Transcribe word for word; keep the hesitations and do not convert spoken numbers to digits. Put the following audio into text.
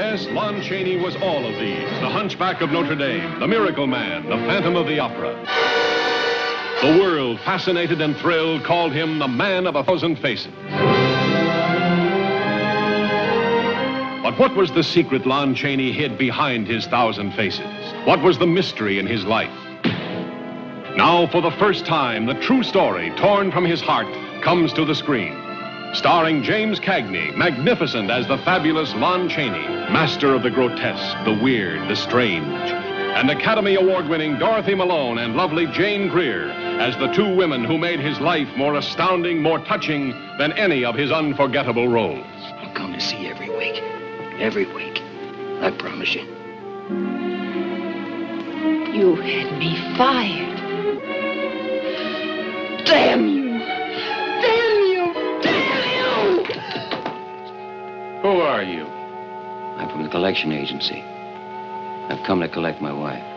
Yes, Lon Chaney was all of these. The Hunchback of Notre Dame, The Miracle Man, The Phantom of the Opera. The world, fascinated and thrilled, called him the Man of a Thousand Faces. But what was the secret Lon Chaney hid behind his thousand faces? What was the mystery in his life? Now, for the first time, the true story, torn from his heart, comes to the screen. Starring James Cagney, magnificent as the fabulous Lon Chaney, master of the grotesque, the weird, the strange, and Academy Award-winning Dorothy Malone and lovely Jane Greer as the two women who made his life more astounding, more touching than any of his unforgettable roles. I'll come to see you every week. Every week. I promise you. You had me fired. Damn you! Who are you? I'm from the collection agency. I've come to collect my wife.